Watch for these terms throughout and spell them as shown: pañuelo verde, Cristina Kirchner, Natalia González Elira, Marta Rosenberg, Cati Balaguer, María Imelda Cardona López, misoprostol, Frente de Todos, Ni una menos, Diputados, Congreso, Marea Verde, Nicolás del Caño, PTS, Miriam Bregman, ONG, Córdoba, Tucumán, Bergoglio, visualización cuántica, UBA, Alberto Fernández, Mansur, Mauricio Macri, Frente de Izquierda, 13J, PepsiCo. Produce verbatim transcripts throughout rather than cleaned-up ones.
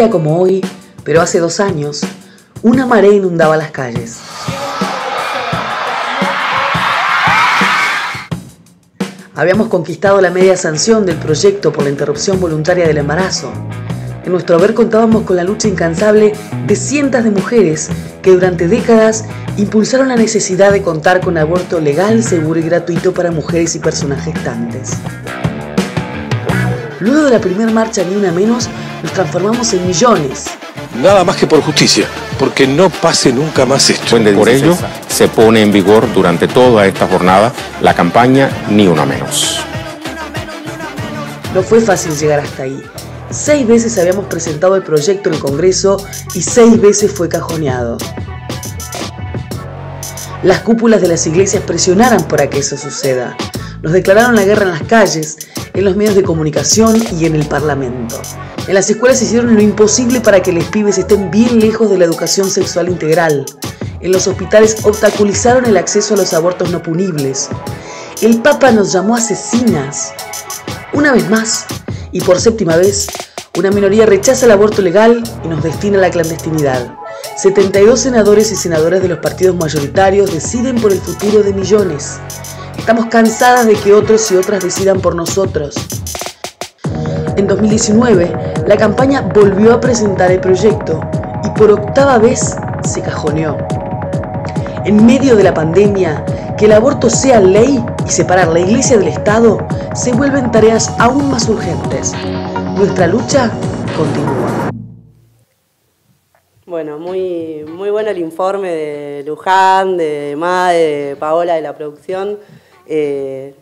día como hoy, pero hace dos años, una marea inundaba las calles. Habíamos conquistado la media sanción del proyecto por la interrupción voluntaria del embarazo. En nuestro haber contábamos con la lucha incansable de cientos de mujeres que durante décadas impulsaron la necesidad de contar con aborto legal, seguro y gratuito para mujeres y personas gestantes. Luego de la primera marcha Ni una menos, nos transformamos en millones. Nada más que por justicia, porque no pase nunca más esto. Por ello, se pone en vigor durante toda esta jornada la campaña Ni una menos. No fue fácil llegar hasta ahí. Seis veces habíamos presentado el proyecto en el Congreso y seis veces fue cajoneado. Las cúpulas de las iglesias presionaron para que eso suceda. Nos declararon la guerra en las calles, en los medios de comunicación y en el Parlamento. En las escuelas hicieron lo imposible para que los pibes estén bien lejos de la educación sexual integral. En los hospitales obstaculizaron el acceso a los abortos no punibles. El Papa nos llamó asesinas. Una vez más, y por séptima vez, una minoría rechaza el aborto legal y nos destina a la clandestinidad. setenta y dos senadores y senadoras de los partidos mayoritarios deciden por el futuro de millones. Estamos cansadas de que otros y otras decidan por nosotros. En dos mil diecinueve, la campaña volvió a presentar el proyecto y por octava vez se cajoneó. En medio de la pandemia, que el aborto sea ley y separar la Iglesia del Estado se vuelven tareas aún más urgentes. Nuestra lucha continúa. Bueno, muy, muy bueno el informe de Luján, de Made, de Paola, de la producción. Eh,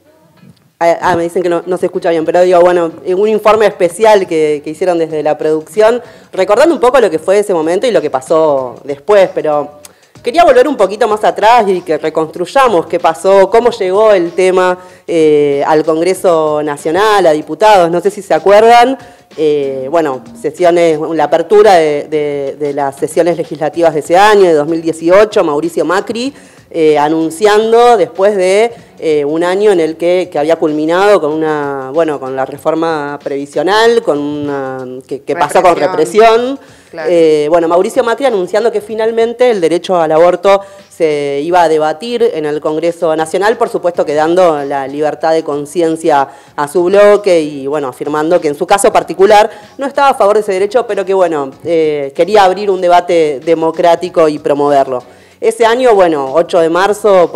ah, me dicen que no, no se escucha bien, pero digo, bueno, un informe especial que, que hicieron desde la producción, recordando un poco lo que fue ese momento y lo que pasó después, pero... Quería volver un poquito más atrás y que reconstruyamos qué pasó, cómo llegó el tema eh, al Congreso Nacional, a diputados, no sé si se acuerdan, eh, bueno, sesiones, la apertura de, de, de las sesiones legislativas de ese año, de dos mil dieciocho, Mauricio Macri, eh, anunciando después de eh, un año en el que, que había culminado con una, bueno, con la reforma previsional, con una, que, que pasó con represión. Claro. Eh, bueno, Mauricio Macri anunciando que finalmente el derecho al aborto se iba a debatir en el Congreso Nacional, por supuesto que dando la libertad de conciencia a su bloque y, bueno, afirmando que en su caso particular no estaba a favor de ese derecho, pero que, bueno, eh, quería abrir un debate democrático y promoverlo. Ese año, bueno, ocho de marzo,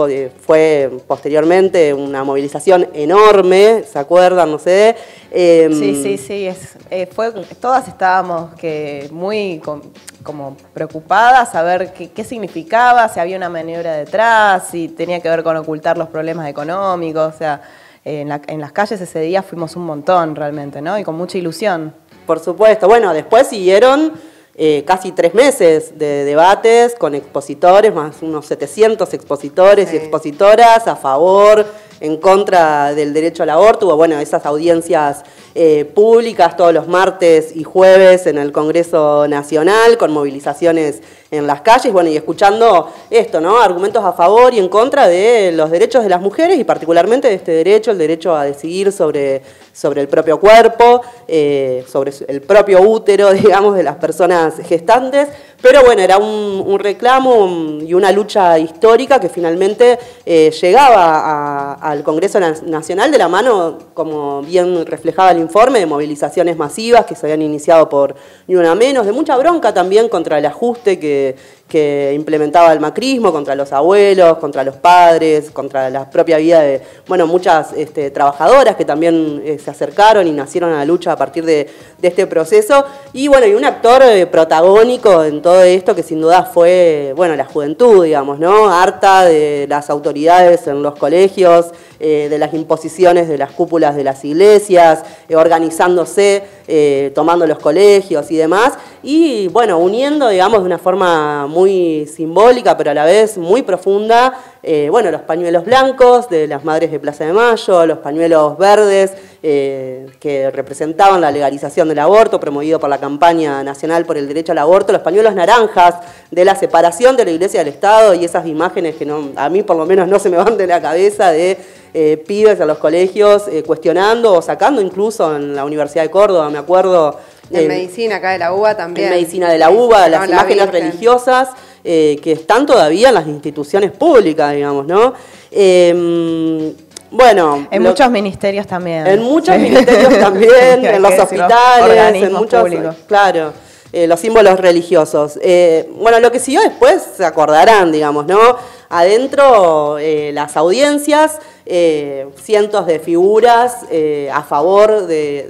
fue posteriormente una movilización enorme, ¿se acuerdan? No sé. Eh, sí, sí, sí. Es, eh, fue, todas estábamos que muy com, como preocupadas a ver qué, qué significaba, si había una maniobra detrás, si tenía que ver con ocultar los problemas económicos. O sea, eh, en, la, en las calles ese día fuimos un montón realmente, ¿no? Y con mucha ilusión. Por supuesto. Bueno, después siguieron... Eh, casi tres meses de debates con expositores, más unos setecientos expositores sí. y expositoras a favor, en contra del derecho al aborto. Hubo, bueno, esas audiencias eh, públicas todos los martes y jueves en el Congreso Nacional, con movilizaciones en las calles, bueno, y escuchando esto, ¿no? Argumentos a favor y en contra de los derechos de las mujeres y particularmente de este derecho, el derecho a decidir sobre, sobre el propio cuerpo, eh, sobre el propio útero, digamos, de las personas gestantes. Pero bueno, era un, un reclamo y una lucha histórica que finalmente eh, llegaba a, al Congreso Nacional de la mano, como bien reflejaba el informe, de movilizaciones masivas que se habían iniciado por Ni una menos, de mucha bronca también contra el ajuste que que implementaba el macrismo, contra los abuelos, contra los padres, contra la propia vida de, bueno, muchas este, trabajadoras que también eh, se acercaron y nacieron a la lucha a partir de, de este proceso. Y bueno, y un actor eh, protagónico en todo esto que sin duda fue, bueno, la juventud, digamos, ¿no? Harta de las autoridades en los colegios, eh, de las imposiciones de las cúpulas de las iglesias, eh, organizándose, eh, tomando los colegios y demás. Y bueno, uniendo, digamos, de una forma muy simbólica, pero a la vez muy profunda, eh, bueno, los pañuelos blancos de las madres de Plaza de Mayo, los pañuelos verdes eh, que representaban la legalización del aborto, promovido por la campaña nacional por el derecho al aborto, los pañuelos naranjas de la separación de la Iglesia del Estado y esas imágenes que no, a mí por lo menos no se me van de la cabeza de... Eh, pibes a los colegios eh, cuestionando o sacando incluso en la Universidad de Córdoba, me acuerdo, En eh, medicina, acá de la U B A también. En medicina de la U B A, las no, imágenes la religiosas eh, que están todavía en las instituciones públicas, digamos, ¿no? Eh, Bueno, en lo, muchos ministerios también. En muchos ministerios también, en los hospitales, en muchos públicos. Claro, eh, los símbolos religiosos. Eh, bueno, lo que siguió después se acordarán, digamos, ¿no? Adentro eh, las audiencias, eh, cientos de figuras eh, a favor de,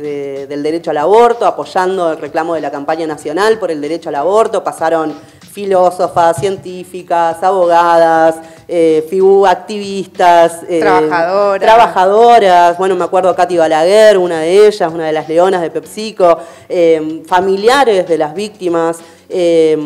de, del derecho al aborto, apoyando el reclamo de la campaña nacional por el derecho al aborto, pasaron filósofas, científicas, abogadas, eh, figu activistas, eh, trabajadoras. trabajadoras, bueno, me acuerdo Cati Balaguer, una de ellas, una de las leonas de PepsiCo, eh, familiares de las víctimas, eh,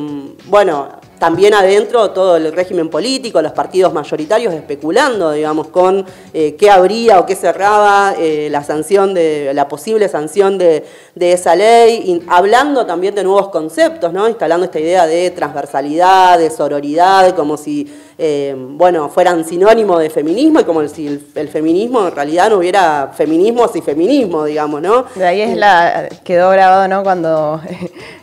bueno, también adentro todo el régimen político, los partidos mayoritarios especulando, digamos, con eh, qué abría o qué cerraba eh, la sanción de la posible sanción de, de esa ley, y hablando también de nuevos conceptos, ¿no? Instalando esta idea de transversalidad, de sororidad, como si eh, bueno, fueran sinónimo de feminismo, y como si el, el feminismo en realidad no hubiera feminismo sin feminismo, digamos, ¿no? De ahí es la quedó grabado, ¿no? Cuando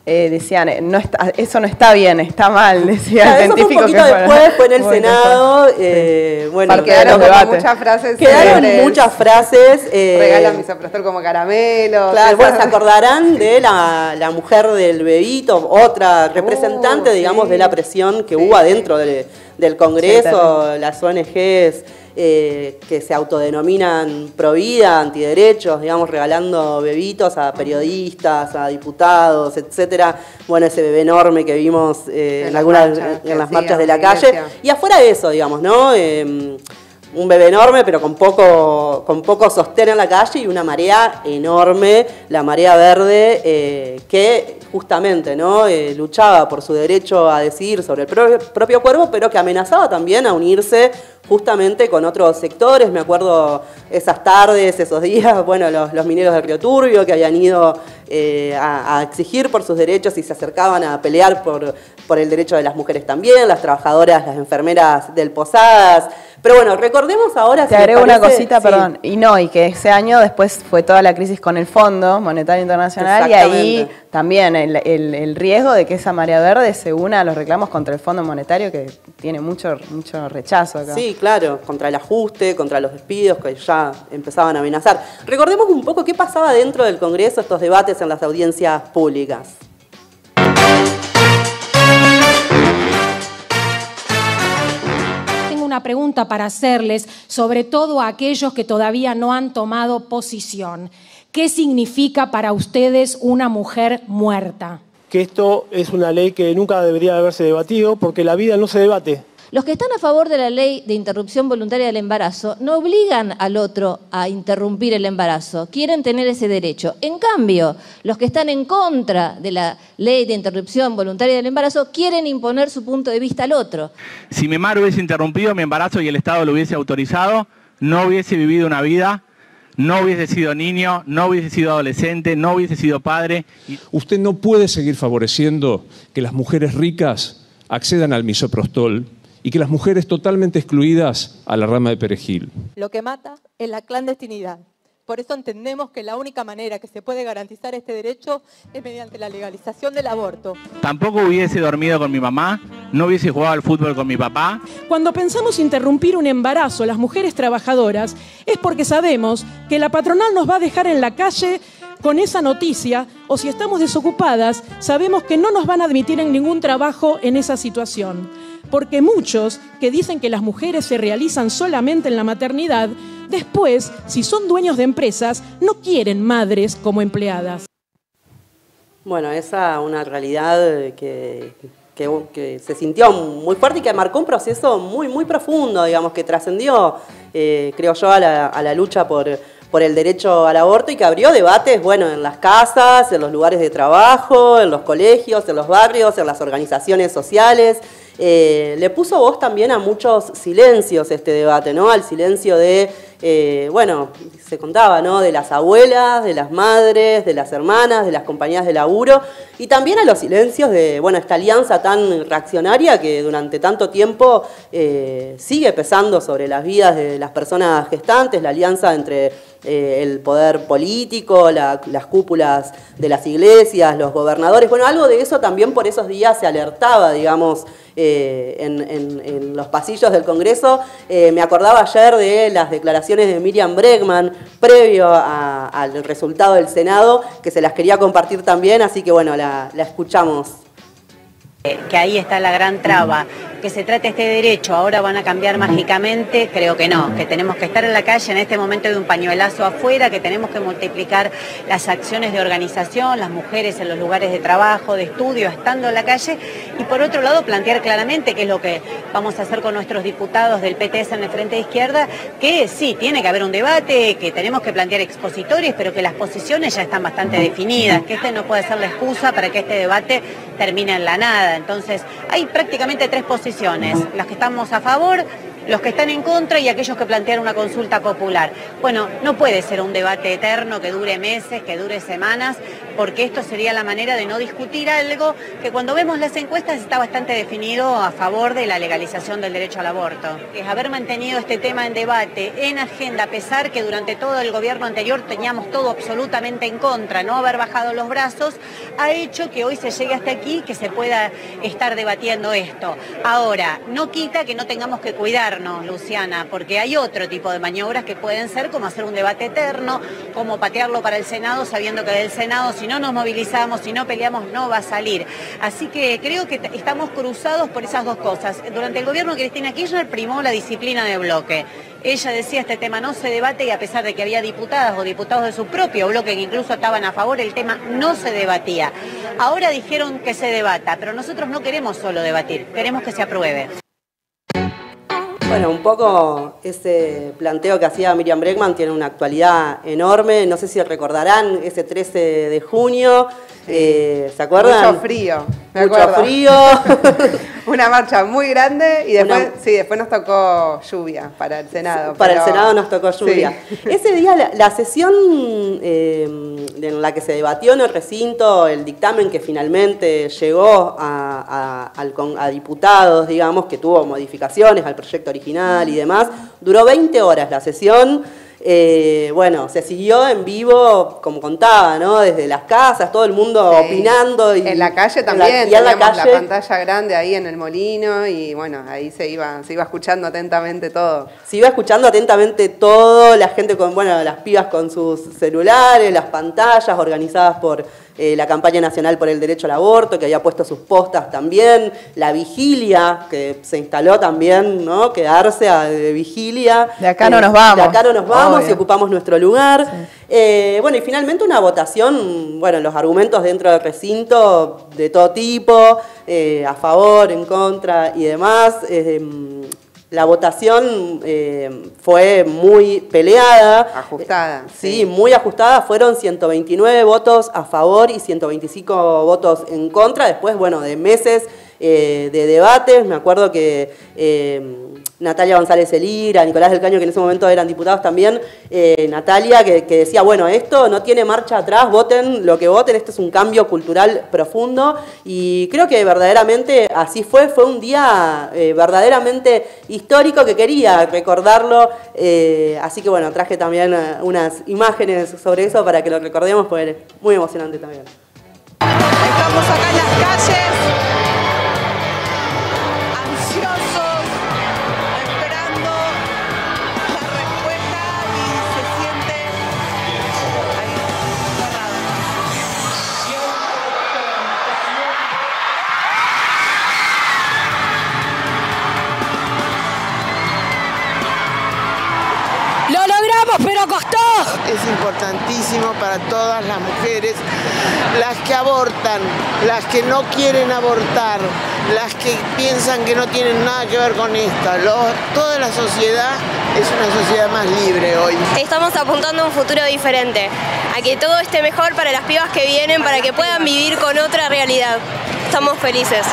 eh, decían no está, eso no está bien, está mal. Decía claro, el eso científico fue un poquito que después, fue, fue en el bueno, Senado. Sí. Eh, bueno, quedaron muchas frases. Quedaron muchas frases. Eh, Regalan misoprostol como caramelo. Claro, bueno, se acordarán de la, la mujer del bebito, otra representante, uh, digamos, sí, de la presión que sí, hubo adentro de, del Congreso, sí, las O N Ges eh, que se autodenominan provida, antiderechos, digamos, regalando bebitos a periodistas, a diputados, etcétera. Bueno, ese bebé enorme que vimos eh, en algunas marcha, en las sí, marchas de la iglesia. Calle. Y afuera de eso, digamos, ¿no? Eh, un bebé enorme, pero con poco, con poco sostén en la calle, y una marea enorme, la Marea Verde, eh, que justamente, ¿no? Eh, luchaba por su derecho a decidir sobre el pro propio cuerpo, pero que amenazaba también a unirse justamente con otros sectores. Me acuerdo esas tardes, esos días, bueno, los, los mineros de Río Turbio que habían ido eh, a, a exigir por sus derechos y se acercaban a pelear por, por el derecho de las mujeres también, las trabajadoras, las enfermeras del Posadas. Pero bueno, recordemos ahora... Te si agrego parece, una cosita, sí, perdón, y no, y que ese año después fue toda la crisis con el Fondo Monetario Internacional, y ahí también el, el, el riesgo de que esa Marea Verde se una a los reclamos contra el Fondo Monetario, que tiene mucho, mucho rechazo acá. Sí, claro, contra el ajuste, contra los despidos que ya empezaban a amenazar. Recordemos un poco qué pasaba dentro del Congreso, estos debates en las audiencias públicas. Una pregunta para hacerles, sobre todo a aquellos que todavía no han tomado posición. ¿Qué significa para ustedes una mujer muerta? Que esto es una ley que nunca debería haberse debatido, porque la vida no se debate. Los que están a favor de la ley de interrupción voluntaria del embarazo no obligan al otro a interrumpir el embarazo, quieren tener ese derecho. En cambio, los que están en contra de la ley de interrupción voluntaria del embarazo quieren imponer su punto de vista al otro. Si mi madre hubiese interrumpido mi embarazo y el Estado lo hubiese autorizado, no hubiese vivido una vida, no hubiese sido niño, no hubiese sido adolescente, no hubiese sido padre. Usted no puede seguir favoreciendo que las mujeres ricas accedan al misoprostol y que las mujeres totalmente excluidas a la rama de perejil. Lo que mata es la clandestinidad. Por eso entendemos que la única manera que se puede garantizar este derecho es mediante la legalización del aborto. Tampoco hubiese dormido con mi mamá, no hubiese jugado al fútbol con mi papá. Cuando pensamos interrumpir un embarazo, las mujeres trabajadoras, es porque sabemos que la patronal nos va a dejar en la calle con esa noticia, o si estamos desocupadas, sabemos que no nos van a admitir en ningún trabajo en esa situación. Porque muchos que dicen que las mujeres se realizan solamente en la maternidad, después, si son dueños de empresas, no quieren madres como empleadas. Bueno, esa es una realidad que, que, que se sintió muy fuerte y que marcó un proceso muy, muy profundo, digamos, que trascendió, eh, creo yo, a la, a la lucha por... por el derecho al aborto, y que abrió debates, bueno, en las casas, en los lugares de trabajo, en los colegios, en los barrios, en las organizaciones sociales, eh, le puso voz también a muchos silencios este debate, ¿no? Al silencio de, eh, bueno, se contaba, ¿no? De las abuelas, de las madres, de las hermanas, de las compañías de laburo, y también a los silencios de, bueno, esta alianza tan reaccionaria que durante tanto tiempo eh, sigue pesando sobre las vidas de las personas gestantes, la alianza entre eh, el poder político, la, las cúpulas de las iglesias, los gobernadores. Bueno, algo de eso también por esos días se alertaba, digamos, eh, en, en, en los pasillos del Congreso. Eh, me acordaba ayer de las declaraciones de Miriam Bregman previo a, al resultado del Senado, que se las quería compartir también, así que bueno, la, la escuchamos. Que ahí está la gran traba, que se trate este derecho, ahora van a cambiar mágicamente, creo que no, que tenemos que estar en la calle en este momento de un pañuelazo afuera, que tenemos que multiplicar las acciones de organización, las mujeres en los lugares de trabajo, de estudio, estando en la calle, y por otro lado plantear claramente qué es lo que vamos a hacer con nuestros diputados del P T S en el Frente de Izquierda, que sí, tiene que haber un debate, que tenemos que plantear expositorios, pero que las posiciones ya están bastante definidas, que este no puede ser la excusa para que este debate termine en la nada. Entonces, hay prácticamente tres posiciones, las que estamos a favor, los que están en contra y aquellos que plantean una consulta popular. Bueno, no puede ser un debate eterno que dure meses, que dure semanas, porque esto sería la manera de no discutir algo que cuando vemos las encuestas está bastante definido a favor de la legalización del derecho al aborto. Es haber mantenido este tema en debate, en agenda, a pesar que durante todo el gobierno anterior teníamos todo absolutamente en contra, no haber bajado los brazos, ha hecho que hoy se llegue hasta aquí, que se pueda estar debatiendo esto. Ahora, no quita que no tengamos que cuidarnos, Luciana, porque hay otro tipo de maniobras que pueden ser como hacer un debate eterno, como patearlo para el Senado sabiendo que del Senado, si no nos movilizamos, si no peleamos, no va a salir. Así que creo que estamos cruzados por esas dos cosas. Durante el gobierno de Cristina Kirchner primó la disciplina de bloque. Ella decía, este tema no se debate, y a pesar de que había diputadas o diputados de su propio bloque que incluso estaban a favor, el tema no se debatía. Ahora dijeron que se debata, pero nosotros no queremos solo debatir, queremos que se apruebe. Bueno, un poco ese planteo que hacía Miriam Bregman tiene una actualidad enorme. No sé si recordarán ese trece de junio, sí. eh, ¿se acuerdan? Mucho frío, me Mucho acuerdo. frío. Una marcha muy grande y después, una... sí, después nos tocó lluvia para el Senado. Para pero... el Senado nos tocó lluvia. Sí. Ese día la, la sesión eh, en la que se debatió en el recinto el dictamen que finalmente llegó a, a, al, a diputados, digamos, que tuvo modificaciones al proyecto original y demás, duró veinte horas la sesión. Eh, bueno, se siguió en vivo, como contaba, ¿no? Desde las casas, todo el mundo sí. opinando. Y en la calle también, y en la, calle. la pantalla grande ahí en el molino y bueno, ahí se iba, se iba escuchando atentamente todo. Se iba escuchando atentamente todo, la gente con, bueno, las pibas con sus celulares, las pantallas organizadas por eh, la campaña nacional por el derecho al aborto, que había puesto sus postas también, la vigilia, que se instaló también, ¿no? Quedarse a, de vigilia. De acá eh, no nos vamos. De acá no nos vamos. Si ocupamos nuestro lugar. Sí. Eh, bueno, y finalmente una votación, bueno, los argumentos dentro del recinto de todo tipo, eh, a favor, en contra y demás. Eh, la votación eh, fue muy peleada. Ajustada. Eh, sí, sí, muy ajustada. Fueron ciento veintinueve votos a favor y ciento veinticinco votos en contra. Después, bueno, de meses eh, de debates. Me acuerdo que... Eh, Natalia González Elira, Nicolás del Caño, que en ese momento eran diputados también, eh, Natalia, que, que decía, bueno, esto no tiene marcha atrás, voten lo que voten, esto es un cambio cultural profundo, y creo que verdaderamente así fue, fue un día eh, verdaderamente histórico que quería recordarlo, eh, así que bueno, traje también unas imágenes sobre eso para que lo recordemos, porque es muy emocionante también. Estamos acá en las calles. Es importantísimo para todas las mujeres, las que abortan, las que no quieren abortar, las que piensan que no tienen nada que ver con esto. Toda la sociedad es una sociedad más libre hoy. Estamos apuntando a un futuro diferente, a que todo esté mejor para las pibas que vienen, para que puedan vivir con otra realidad. Estamos felices.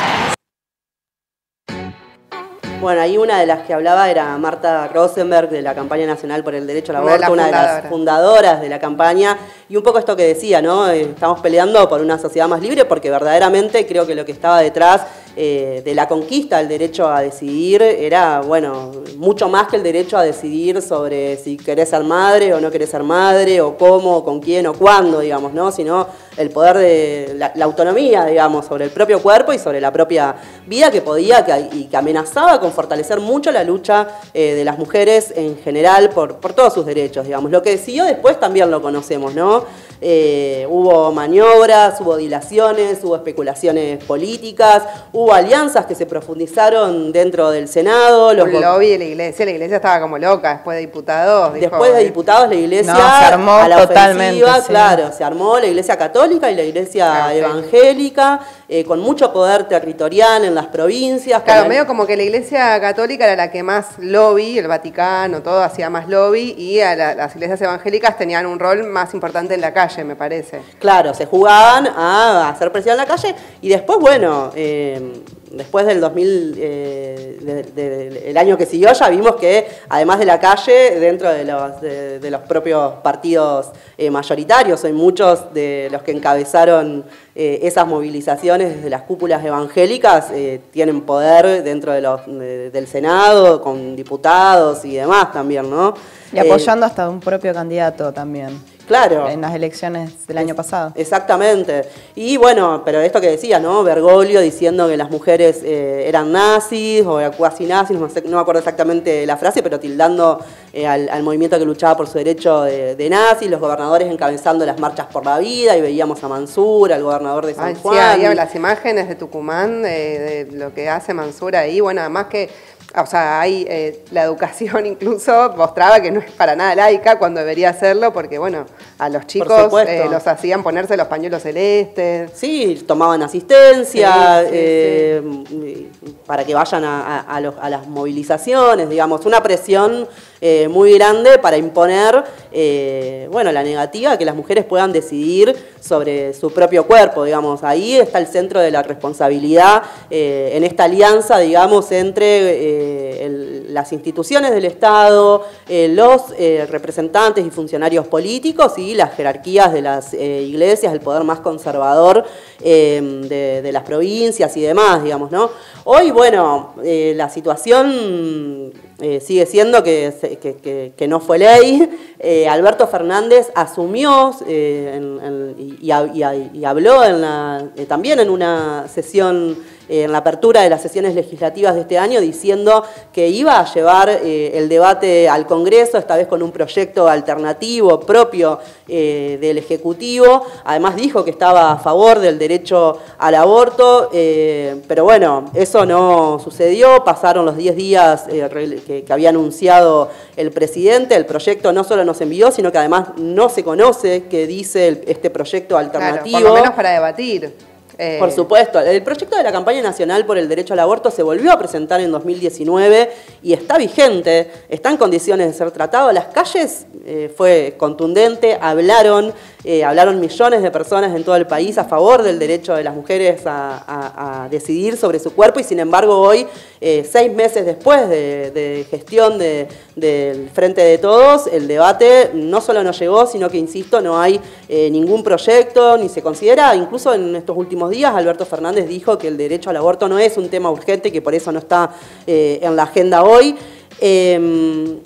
Bueno, ahí una de las que hablaba era Marta Rosenberg, de la campaña nacional por el derecho al aborto, una de las fundadoras de la campaña, y un poco esto que decía, ¿no? Estamos peleando por una sociedad más libre porque verdaderamente creo que lo que estaba detrás eh, de la conquista del derecho a decidir era, bueno, mucho más que el derecho a decidir sobre si querés ser madre o no querés ser madre, o cómo, o con quién, o cuándo, digamos, ¿no? Sino el poder de la, la autonomía, digamos, sobre el propio cuerpo y sobre la propia vida que podía que, y que amenazaba con fortalecer mucho la lucha eh, de las mujeres en general por, por todos sus derechos, digamos. Lo que siguió después también lo conocemos, ¿no? Eh, hubo maniobras, hubo dilaciones, hubo especulaciones políticas, hubo alianzas que se profundizaron dentro del Senado. Los un lobby de la Iglesia, la Iglesia estaba como loca después de Diputados. Dijo, después de Diputados la Iglesia no, se armó a la ofensiva, sí. Claro, se armó la Iglesia Católica y la Iglesia ah, Evangélica, eh, con mucho poder territorial en las provincias. Claro, medio el... como que la Iglesia Católica era la que más lobby, el Vaticano, todo hacía más lobby, y a la, las iglesias evangélicas tenían un rol más importante en la calle, me parece. Claro, se jugaban a hacer presión en la calle y después, bueno... Eh... Después del dos mil, eh, de, de, de, el año que siguió, ya vimos que, además de la calle, dentro de los, de, de los propios partidos eh, mayoritarios, hay muchos de los que encabezaron eh, esas movilizaciones desde las cúpulas evangélicas, eh, tienen poder dentro de los, de, del Senado, con diputados y demás también, ¿no? Y apoyando eh, hasta un propio candidato también. Claro. En las elecciones del año pasado. Exactamente. Y bueno, pero esto que decías, ¿no? Bergoglio diciendo que las mujeres eh, eran nazis o eran cuasi nazis, no, sé, no me acuerdo exactamente la frase, pero tildando eh, al, al movimiento que luchaba por su derecho de, de nazis, los gobernadores encabezando las marchas por la vida, y veíamos a Mansur, al gobernador de San Ay, Juan. Sí, había las imágenes de Tucumán, de, de lo que hace Mansur ahí, bueno, además que... O sea, hay, eh, la educación incluso mostraba que no es para nada laica cuando debería hacerlo, porque, bueno, a los chicos eh, los hacían ponerse los pañuelos celestes. Sí, tomaban asistencia sí, sí, eh, sí. para que vayan a, a, a, los, a las movilizaciones, digamos, una presión eh, muy grande para imponer, eh, bueno, la negativa, que las mujeres puedan decidir sobre su propio cuerpo, digamos. Ahí está el centro de la responsabilidad eh, en esta alianza, digamos, entre... Eh, El, las instituciones del Estado, eh, los eh, representantes y funcionarios políticos y las jerarquías de las eh, iglesias, el poder más conservador eh, de, de las provincias y demás, digamos, ¿no? Hoy, bueno, eh, la situación eh, sigue siendo que, que, que, que no fue ley. Eh, Alberto Fernández asumió eh, en, en, y, y, y habló en la, eh, también en una sesión... en la apertura de las sesiones legislativas de este año, diciendo que iba a llevar eh, el debate al Congreso, esta vez con un proyecto alternativo propio eh, del Ejecutivo. Además dijo que estaba a favor del derecho al aborto, eh, pero bueno, eso no sucedió. Pasaron los diez días eh, que, que había anunciado el presidente. El proyecto no solo nos envió, sino que además no se conoce qué dice el, este proyecto alternativo. Claro, por lo menos para debatir. Eh... Por supuesto. El proyecto de la campaña nacional por el derecho al aborto se volvió a presentar en dos mil diecinueve y está vigente, está en condiciones de ser tratado. Las calles eh, fue contundente, hablaron, eh, hablaron millones de personas en todo el país a favor del derecho de las mujeres a, a, a decidir sobre su cuerpo, y sin embargo hoy, eh, seis meses después de, de gestión de, del Frente de Todos, el debate no solo no llegó, sino que, insisto, no hay eh, ningún proyecto, ni se considera. Incluso en estos últimos días Alberto Fernández dijo que el derecho al aborto no es un tema urgente, que por eso no está eh, en la agenda hoy. Eh,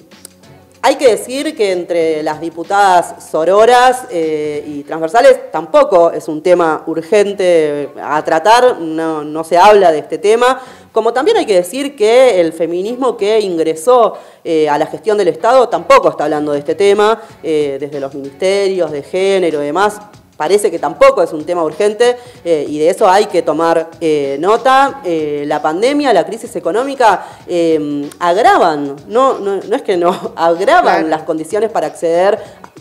hay que decir que entre las diputadas sororas eh, y transversales tampoco es un tema urgente a tratar, no, no se habla de este tema. Como también hay que decir que el feminismo que ingresó eh, a la gestión del Estado tampoco está hablando de este tema, eh, desde los ministerios de género y demás. Parece que tampoco es un tema urgente eh, y de eso hay que tomar eh, nota. Eh, la pandemia, la crisis económica eh, agravan, no, no, no es que no, agravan claro. las condiciones para acceder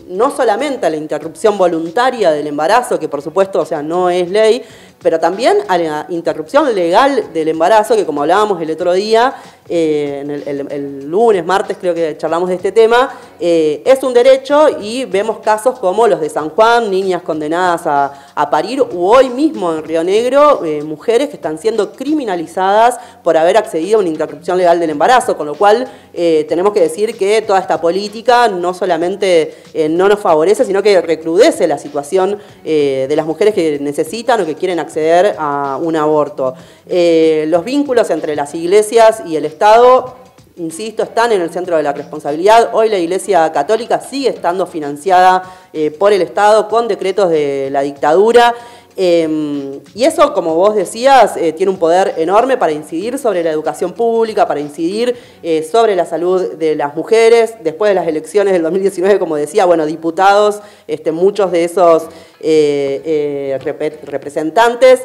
no solamente a la interrupción voluntaria del embarazo, que por supuesto, o sea, no es ley, pero también a la interrupción legal del embarazo, que como hablábamos el otro día, eh, en el, el, el lunes, martes creo que charlamos de este tema, eh, es un derecho y vemos casos como los de San Juan, niñas condenadas a, a parir, u hoy mismo en Río Negro, eh, mujeres que están siendo criminalizadas por haber accedido a una interrupción legal del embarazo, con lo cual eh, tenemos que decir que toda esta política no solamente eh, no nos favorece, sino que recrudece la situación eh, de las mujeres que necesitan o que quieren acceder a un aborto. Eh, los vínculos entre las iglesias y el Estado, insisto, están en el centro de la responsabilidad. Hoy la Iglesia Católica sigue estando financiada eh, por el Estado con decretos de la dictadura. Eh, y eso, como vos decías, eh, tiene un poder enorme para incidir sobre la educación pública, para incidir eh, sobre la salud de las mujeres. Después de las elecciones del dos mil diecinueve, como decía, bueno, diputados, este, muchos de esos eh, eh, rep- representantes.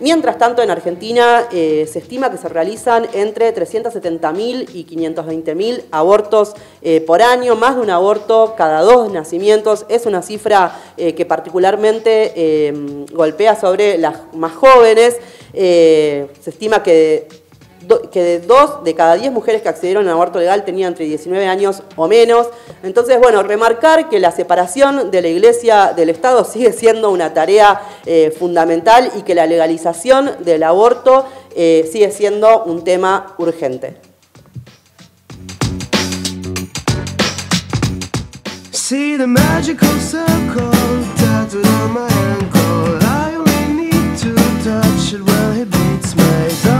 Mientras tanto, en Argentina eh, se estima que se realizan entre trescientos setenta mil y quinientos veinte mil abortos eh, por año, más de un aborto cada dos nacimientos. Es una cifra eh, que particularmente eh, golpea sobre las más jóvenes. Eh, se estima que, do, que de dos de cada diez mujeres que accedieron a aborto legal tenían entre diecinueve años o menos. Entonces, bueno, remarcar que la separación de la Iglesia del Estado sigue siendo una tarea Eh, fundamental y que la legalización del aborto eh, sigue siendo un tema urgente. See the magical circle, tattooed on my ankle.